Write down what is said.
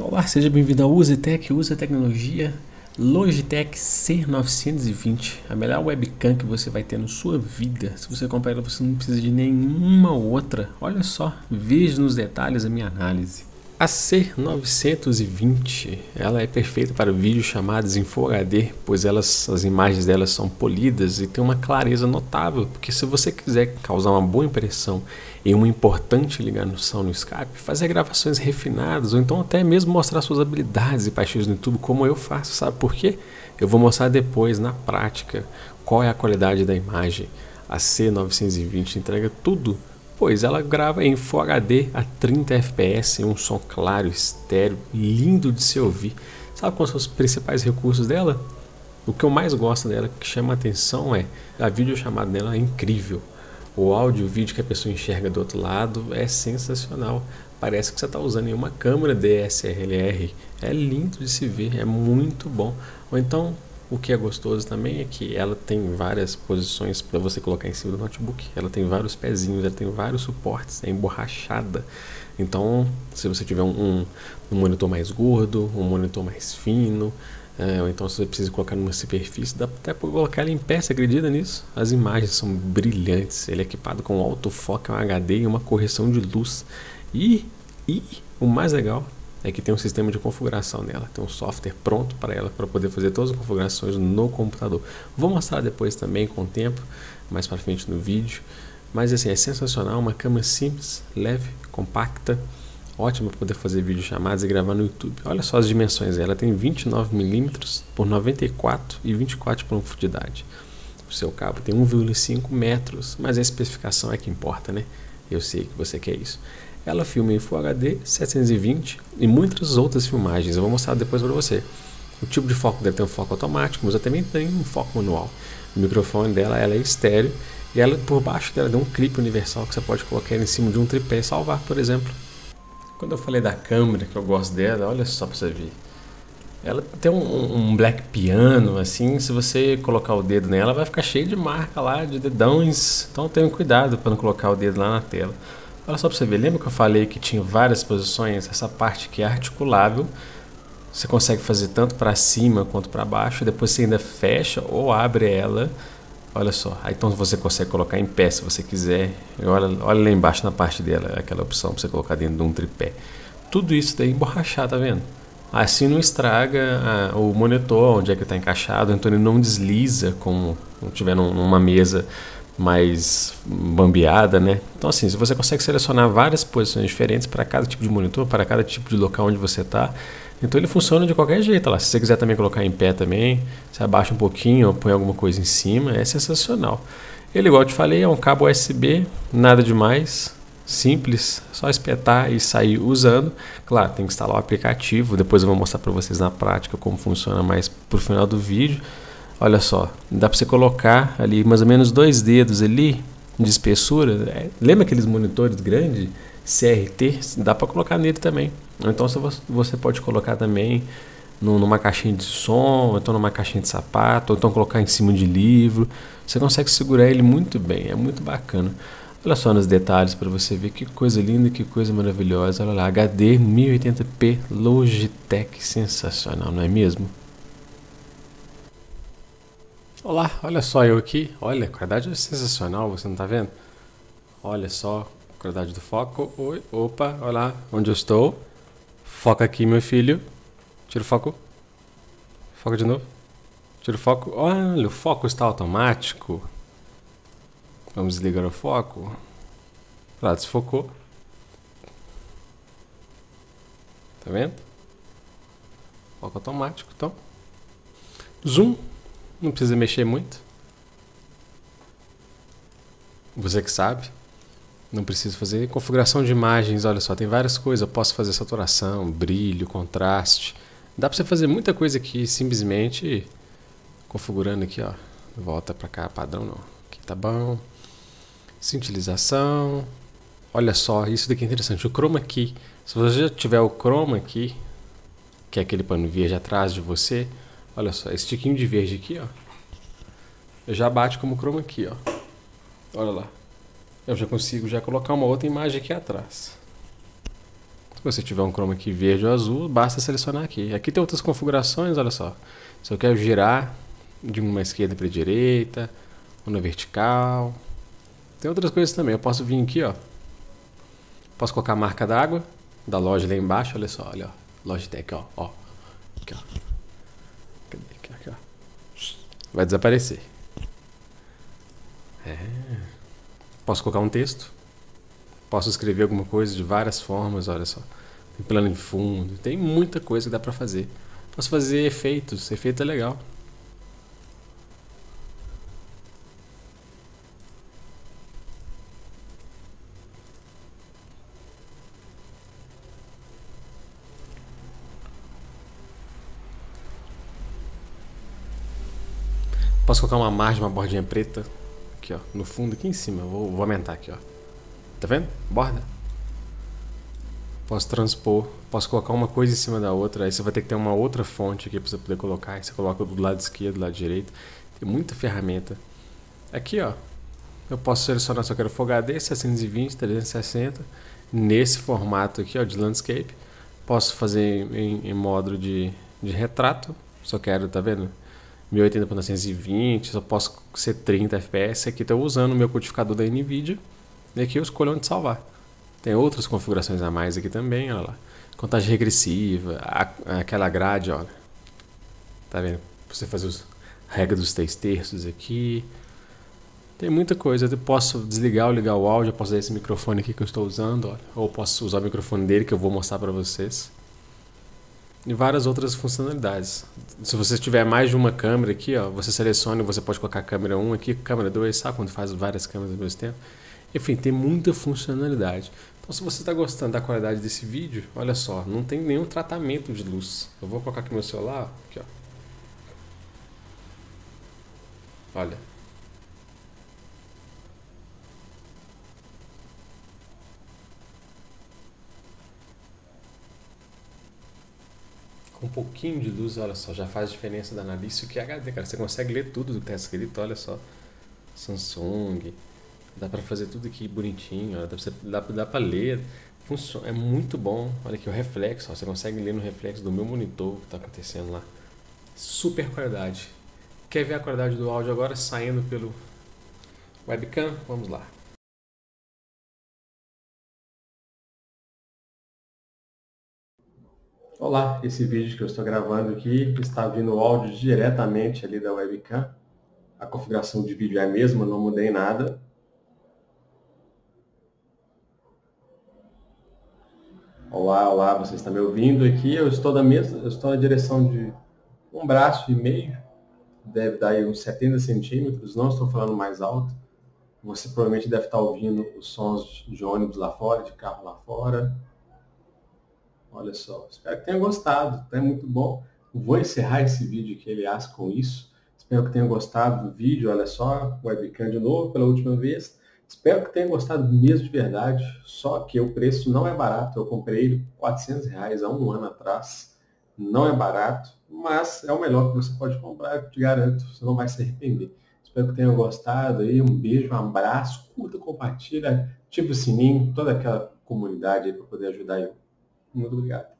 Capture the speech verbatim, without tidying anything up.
Olá, seja bem-vindo ao Usetec, Usa Tecnologia, Logitech C novecentos e vinte, a melhor webcam que você vai ter na sua vida. Se você comprar ela, você não precisa de nenhuma outra. Olha só, veja nos detalhes a minha análise. A C novecentos e vinte, ela é perfeita para vídeos chamados em Full H D, pois elas, as imagens delas são polidas e tem uma clareza notável, porque se você quiser causar uma boa impressão e uma importante ligação no Skype, fazer gravações refinadas ou então até mesmo mostrar suas habilidades e paixões no YouTube, como eu faço, sabe por quê? Eu vou mostrar depois, na prática, qual é a qualidade da imagem. A C novecentos e vinte entrega tudo, pois ela grava em Full H D a trinta F P S, um som claro, estéreo, lindo de se ouvir. Sabe quais são os principais recursos dela? O que eu mais gosto dela, que chama a atenção, é a videochamada dela é incrível. O áudio e o vídeo que a pessoa enxerga do outro lado é sensacional. Parece que você está usando em uma câmera D S L R. É lindo de se ver, é muito bom. Ou então, o que é gostoso também é que ela tem várias posições para você colocar em cima do notebook. Ela tem vários pezinhos, ela tem vários suportes, é emborrachada. Então, se você tiver um, um monitor mais gordo, um monitor mais fino, é, ou então se você precisa colocar numa superfície, dá até para colocar ela em pé, você acredita nisso? As imagens são brilhantes, ele é equipado com autofoco, um H D e uma correção de luz. E, e o mais legal é que tem um sistema de configuração nela, tem um software pronto para ela, para poder fazer todas as configurações no computador. Vou mostrar depois também, com o tempo, mais para frente no vídeo. Mas assim, é sensacional, uma câmera simples, leve, compacta, ótima para poder fazer videochamadas e gravar no YouTube. Olha só as dimensões dela, tem vinte e nove milímetros por noventa e quatro e vinte e quatro por um profundidade. O seu cabo tem um vírgula cinco metros, mas a especificação é que importa, né? Eu sei que você quer isso. Ela filma em Full H D, setecentos e vinte e muitas outras filmagens. Eu vou mostrar depois para você. O tipo de foco deve ter um foco automático, mas ela também tem um foco manual. O microfone dela ela é estéreo e ela, por baixo dela tem um clipe universal que você pode colocar em cima de um tripé e salvar, por exemplo. Quando eu falei da câmera, que eu gosto dela, olha só para você ver. Ela tem um, um black piano, assim, se você colocar o dedo nela, vai ficar cheio de marca lá, de dedões. Então tenha cuidado para não colocar o dedo lá na tela. Olha só para você ver, lembra que eu falei que tinha várias posições? Essa parte que é articulável, você consegue fazer tanto para cima quanto para baixo, depois você ainda fecha ou abre ela, olha só, aí então você consegue colocar em pé se você quiser, olha, olha lá embaixo na parte dela, aquela opção para você colocar dentro de um tripé, tudo isso daí emborrachado, tá vendo? Assim não estraga a, o monitor, onde é que está encaixado, então ele não desliza como não tiver num, numa mesa mais bambeada, né? Então assim, você consegue selecionar várias posições diferentes para cada tipo de monitor, para cada tipo de local onde você está. Então ele funciona de qualquer jeito lá. Se você quiser também colocar em pé também, você abaixa um pouquinho ou põe alguma coisa em cima, é sensacional. Ele, igual eu te falei, é um cabo U S B, nada demais, simples, só espetar e sair usando. Claro, tem que instalar o aplicativo, depois eu vou mostrar para vocês na prática como funciona mais pro final do vídeo. Olha só, dá para você colocar ali mais ou menos dois dedos ali de espessura. Lembra aqueles monitores grandes C R T? Dá para colocar nele também. Então você pode colocar também numa caixinha de som, ou então numa caixinha de sapato, ou então colocar em cima de livro. Você consegue segurar ele muito bem, é muito bacana. Olha só nos detalhes para você ver que coisa linda, que coisa maravilhosa. Olha lá, H D mil e oitenta P Logitech, sensacional, não é mesmo? Olá, olha só eu aqui, olha, a qualidade é sensacional, você não tá vendo? Olha só a qualidade do foco, oi, opa, olha lá onde eu estou, foca aqui meu filho, tira o foco, foca de novo, tira o foco, olha o foco está automático, vamos desligar o foco, lá desfocou, tá vendo? Foco automático, então, zoom. Não precisa mexer muito. Você que sabe. Não precisa fazer configuração de imagens. Olha só, tem várias coisas. Eu posso fazer saturação, brilho, contraste. Dá para você fazer muita coisa aqui simplesmente configurando aqui, ó. Volta para cá, padrão não. Aqui tá bom. Cintilização. Olha só, isso daqui é interessante. O chroma key. Se você já tiver o chroma key, que é aquele pano verde atrás de você. Olha só, esse tiquinho de verde aqui, ó, eu já bate como chroma aqui, ó. Olha lá. Eu já consigo já colocar uma outra imagem aqui atrás. Se você tiver um chroma key verde ou azul, basta selecionar aqui. Aqui tem outras configurações, olha só. Se eu quero girar de uma esquerda para a direita, ou na vertical. Tem outras coisas também. Eu posso vir aqui, ó. Posso colocar a marca d'água da loja lá embaixo, olha só, olha, ó. Logitech, ó, ó. Aqui, ó. Cadê? Aqui, aqui, ó. Vai desaparecer. É. Posso colocar um texto. Posso escrever alguma coisa de várias formas, olha só. Tem plano de fundo, tem muita coisa que dá pra fazer. Posso fazer efeitos, efeito é legal. Posso colocar uma margem, uma bordinha preta aqui, ó, no fundo, aqui em cima. Vou, vou aumentar aqui, ó. Tá vendo? Borda. Posso transpor, posso colocar uma coisa em cima da outra. Aí você vai ter que ter uma outra fonte aqui pra você poder colocar. Aí você coloca do lado esquerdo, do lado direito. Tem muita ferramenta. Aqui, ó, eu posso selecionar se eu quero Full H D, setecentos e vinte, trezentos e sessenta. Nesse formato aqui, ó, de landscape. Posso fazer em, em modo de, de retrato. Só quero, tá vendo? mil e oitenta por novecentos e vinte, só posso ser trinta F P S. Aqui estou usando o meu codificador da NVIDIA. E aqui eu escolho onde salvar. Tem outras configurações a mais aqui também, olha lá. Contagem regressiva, a, aquela grade, olha. Tá vendo? Você fazer a regra dos três terços aqui. Tem muita coisa. Eu posso desligar ou ligar o áudio. Eu posso usar esse microfone aqui que eu estou usando, olha. Ou posso usar o microfone dele que eu vou mostrar para vocês. E várias outras funcionalidades. Se você tiver mais de uma câmera aqui, ó, você seleciona e você pode colocar a câmera um aqui, câmera dois, sabe quando faz várias câmeras ao mesmo tempo? Enfim, tem muita funcionalidade. Então, se você está gostando da qualidade desse vídeo, olha só, não tem nenhum tratamento de luz. Eu vou colocar aqui meu celular, aqui, ó. Olha. Com um pouquinho de luz, olha só, já faz diferença danada. Isso que é H D, cara, você consegue ler tudo do que está escrito, olha só. Samsung, dá pra fazer tudo aqui bonitinho, olha, dá, pra você, dá, dá pra ler, funciona, é muito bom. Olha aqui o reflexo, ó, você consegue ler no reflexo do meu monitor o que tá acontecendo lá. Super qualidade. Quer ver a qualidade do áudio agora saindo pelo webcam? Vamos lá. Olá, esse vídeo que eu estou gravando aqui está vindo o áudio diretamente ali da webcam. A configuração de vídeo é a mesma, não mudei nada. Olá, olá, você está me ouvindo aqui? Eu estou da mesma, eu estou na direção de um braço e meio, deve dar aí uns setenta centímetros, não estou falando mais alto. Você provavelmente deve estar ouvindo os sons de ônibus lá fora, de carro lá fora. Olha só, espero que tenha gostado, é muito bom. Vou encerrar esse vídeo aqui, aliás, com isso. Espero que tenha gostado do vídeo, olha só, webcam de novo pela última vez. Espero que tenha gostado mesmo de verdade, só que o preço não é barato. Eu comprei ele por quatrocentos reais há um ano atrás, não é barato, mas é o melhor que você pode comprar, eu te garanto, você não vai se arrepender. Espero que tenha gostado, aí, um beijo, um abraço, curta, compartilha, ativa o sininho, toda aquela comunidade para poder ajudar eu. Muito obrigado.